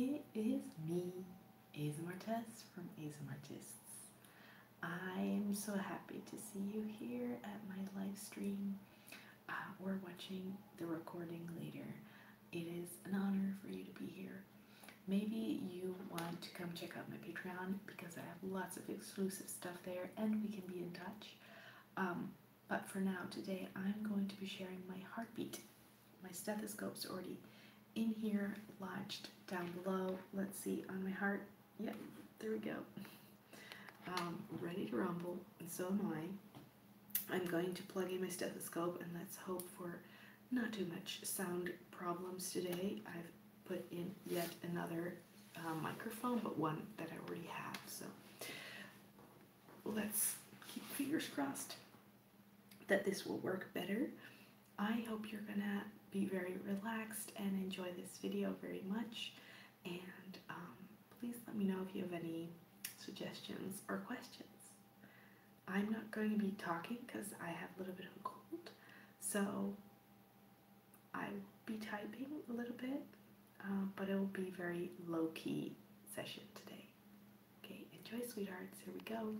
It is me, ASMR Tess from ASMRtists. I am so happy to see you here at my live stream or watching the recording later. It is an honor for you to be here. Maybe you want to come check out my Patreon because I have lots of exclusive stuff there and we can be in touch. But for now, today I'm going to be sharing my heartbeat. My stethoscope's already in here, lodged down below. Let's see, on my heart. Yep, there we go. Ready to rumble, and so am I. I'm going to plug in my stethoscope, and let's hope for not too much sound problems today. I've put in yet another microphone, but one that I already have, so let's keep fingers crossed that this will work better. I hope you're gonna be very relaxed and enjoy this video very much, and please let me know if you have any suggestions or questions. I'm not going to be talking because I have a little bit of a cold, so I'll be typing a little bit, but it will be a very low-key session today. Okay, enjoy, sweethearts. Here we go.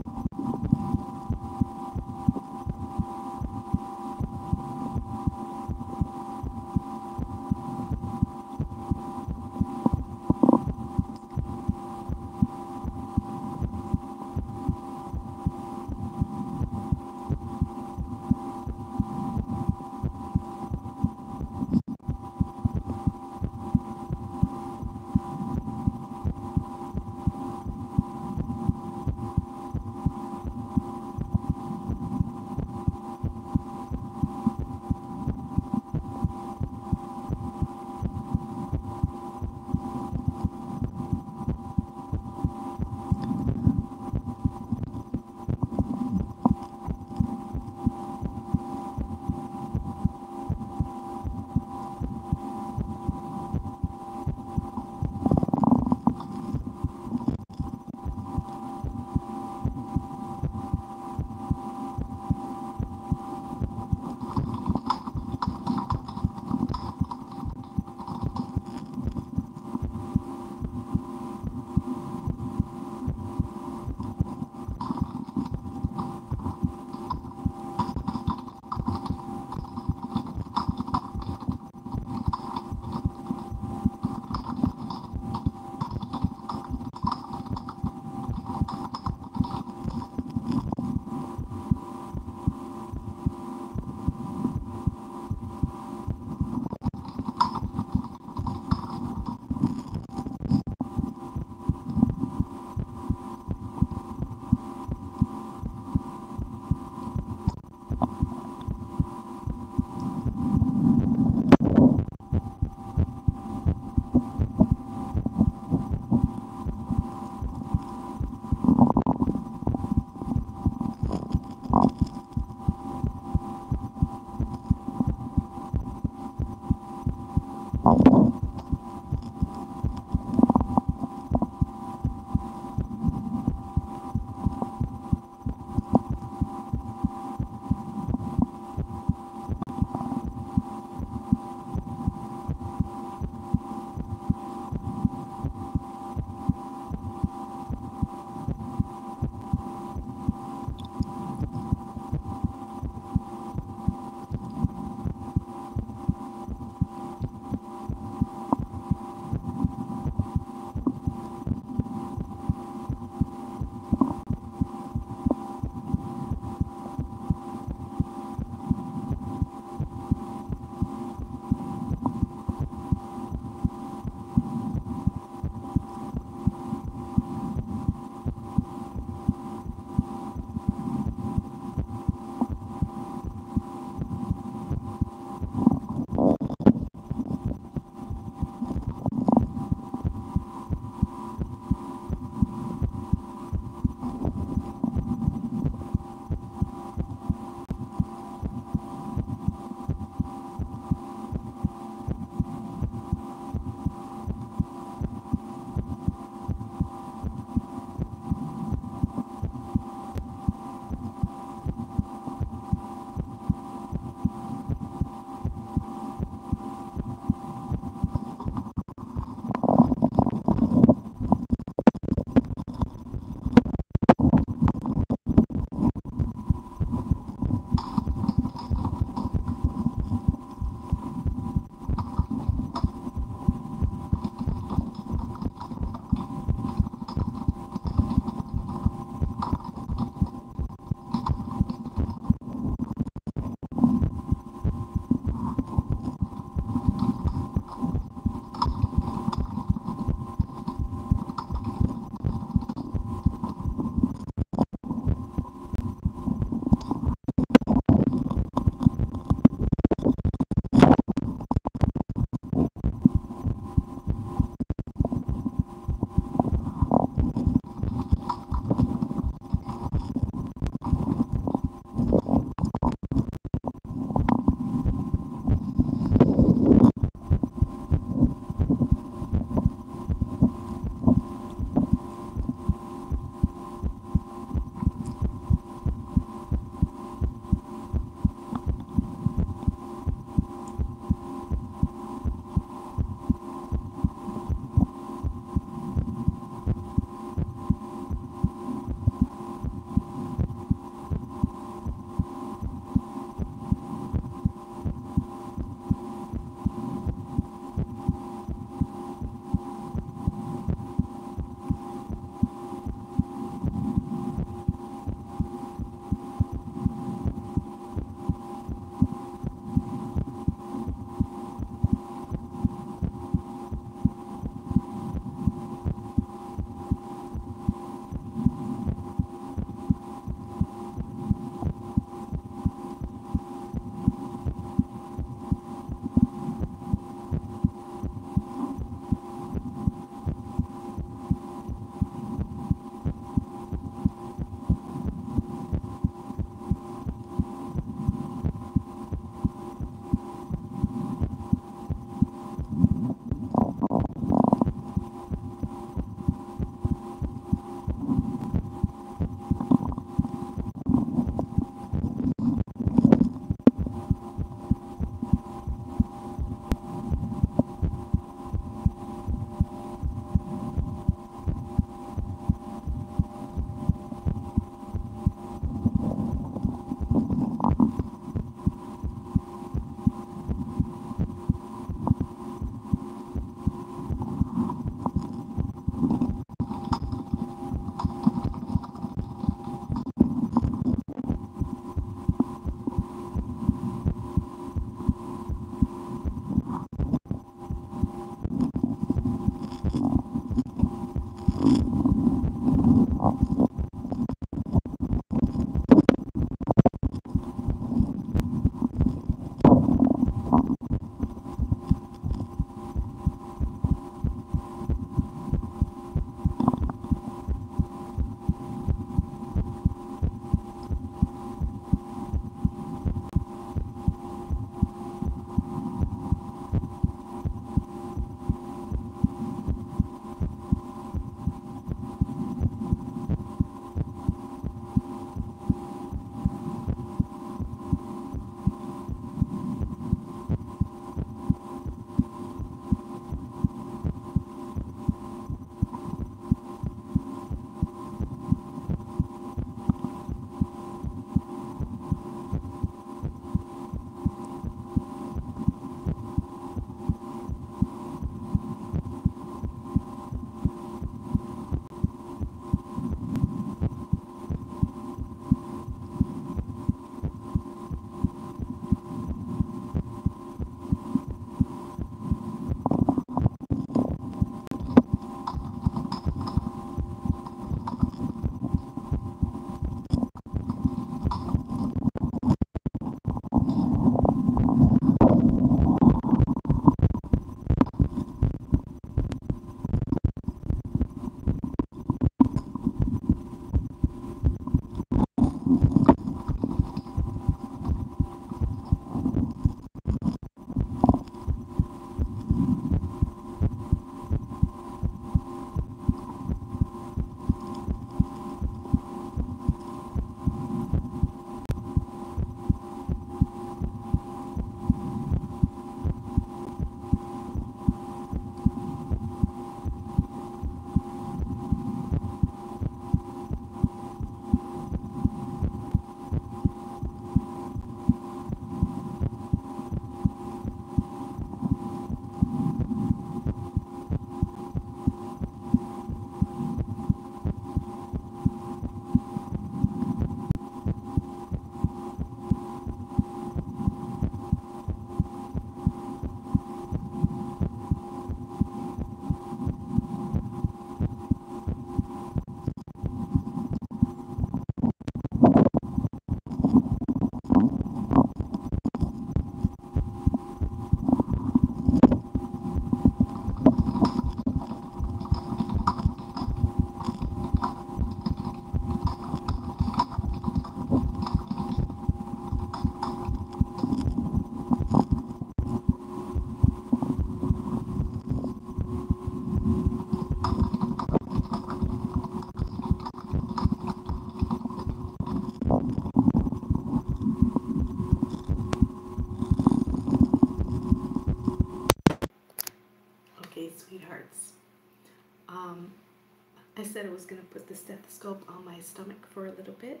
I said I was going to put the stethoscope on my stomach for a little bit.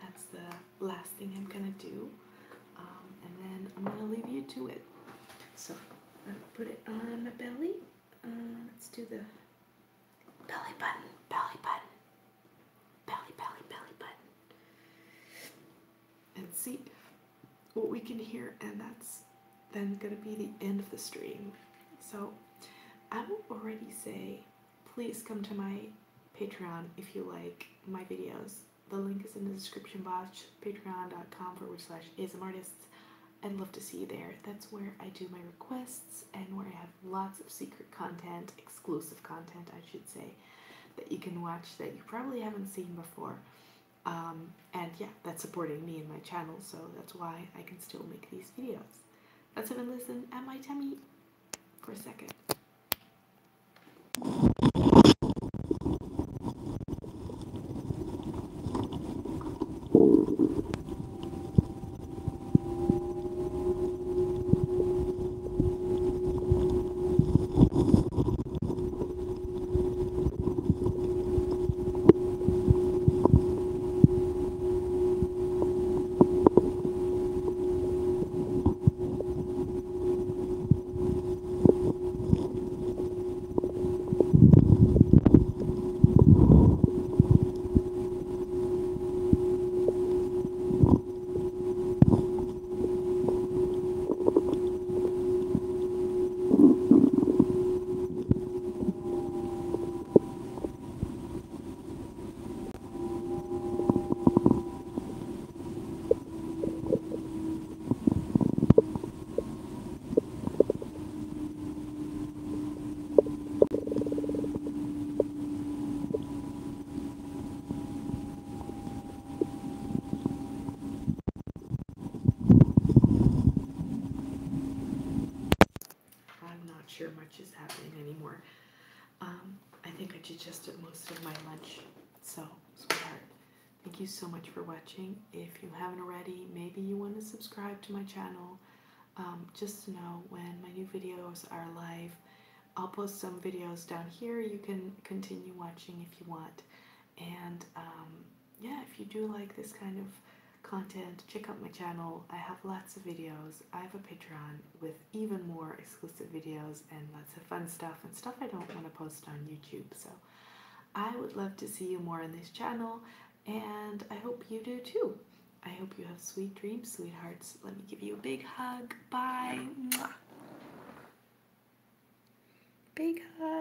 That's the last thing I'm going to do. And then I'm going to leave you to it. So I'm going to put it on my belly. Let's do the belly button, belly button, belly, belly, belly button. And see what we can hear. And that's then going to be the end of the stream. So I will already say, please come to my Patreon if you like my videos. The link is in the description box, patreon.com/ASMRtists. I'd love to see you there. That's where I do my requests and where I have lots of secret content, exclusive content I should say, that you can watch that you probably haven't seen before. And yeah, that's supporting me and my channel, so that's why I can still make these videos. Let's have a listen at my tummy for a second. Much is happening anymore. I think I digested most of my lunch. So, sweetheart, thank you so much for watching. If you haven't already, maybe you want to subscribe to my channel just to know when my new videos are live. I'll post some videos down here. You can continue watching if you want. And yeah, if you do like this kind of content, check out my channel. I have lots of videos. I have a Patreon with even more exclusive videos and lots of fun stuff and stuff I don't want to post on YouTube. So I would love to see you more on this channel, and I hope you do too. I hope you have sweet dreams, sweethearts. Let me give you a big hug. Bye. Mwah. Big hug.